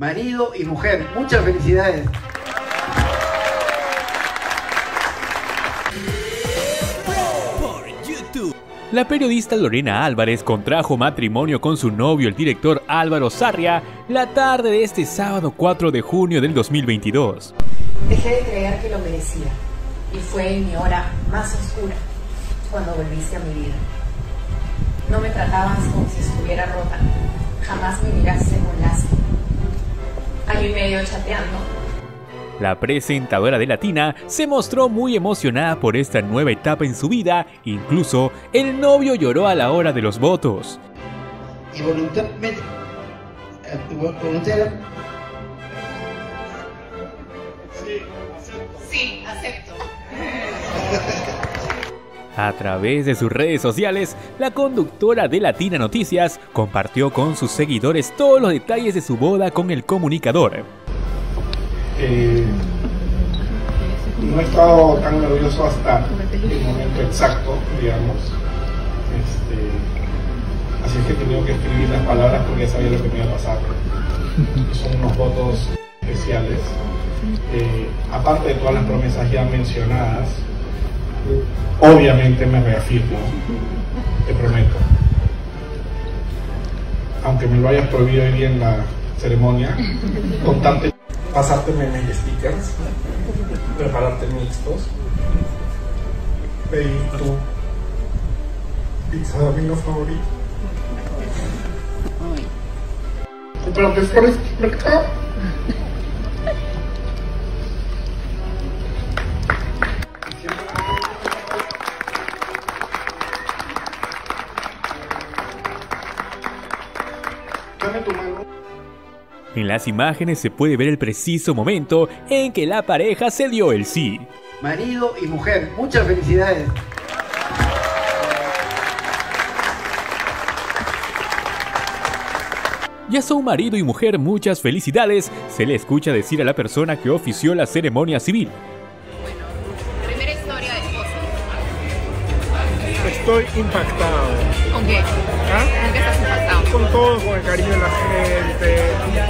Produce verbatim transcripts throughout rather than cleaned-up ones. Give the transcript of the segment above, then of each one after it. marido y mujer. Muchas felicidades. La periodista Lorena Álvarez contrajo matrimonio con su novio, el director Álvaro Sarria, la tarde de este sábado cuatro de junio del dos mil veintidós. Dejé de creer que lo merecía y fue en mi hora más oscura cuando volviste a mi vida. No me tratabas como si estuviera rota, jamás me miraste con lástima. Año y medio chateando. La presentadora de Latina se mostró muy emocionada por esta nueva etapa en su vida. Incluso el novio lloró a la hora de los votos. Y voluntariamente, voluntariamente. Sí, acepto. Sí, acepto. A través de sus redes sociales, la conductora de Latina Noticias compartió con sus seguidores todos los detalles de su boda con el comunicador. Eh, no he estado tan nervioso hasta el momento exacto, digamos. Este, así es que he tenido que escribir las palabras porque ya sabía lo que me iba a pasar. Son unos votos especiales. Eh, aparte de todas las promesas ya mencionadas, obviamente me reafirmo, te prometo. Aunque me lo hayas prohibido hoy día en la ceremonia, contarte. Pasarte memes y stickers, prepararte mixtos, pedir tu pizza de vino favorito. Pero que fuera mercado. Dame tu mano. En las imágenes se puede ver el preciso momento en que la pareja se dio el sí. Marido y mujer, muchas felicidades. Ya son marido y mujer, muchas felicidades, se le escucha decir a la persona que ofició la ceremonia civil. Bueno, primera historia de esposo. Estoy impactado. ¿Con qué? ¿Ah? ¿Con qué estás impactado? Con todo, con el cariño de la gente,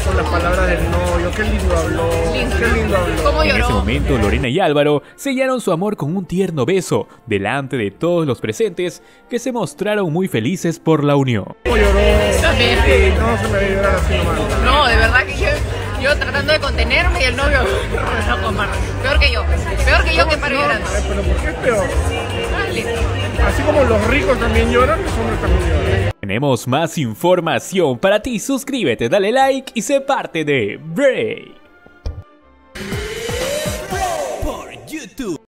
con las palabras del novio, qué lindo habló, qué lindo habló. En ese momento, Lorena y Álvaro sellaron su amor con un tierno beso delante de todos los presentes, que se mostraron muy felices por la unión. ¿Cómo lloró? Sí, no se me había llorado así nomás. No, de verdad que yo, yo tratando de contenerme y el novio, no comparto. Peor que yo, peor que yo que paro llorando. ¿Pero por qué es peor? Así como los ricos también lloran, los hombres también lloran. Tenemos más información para ti, suscríbete, dale like y sé parte de Break.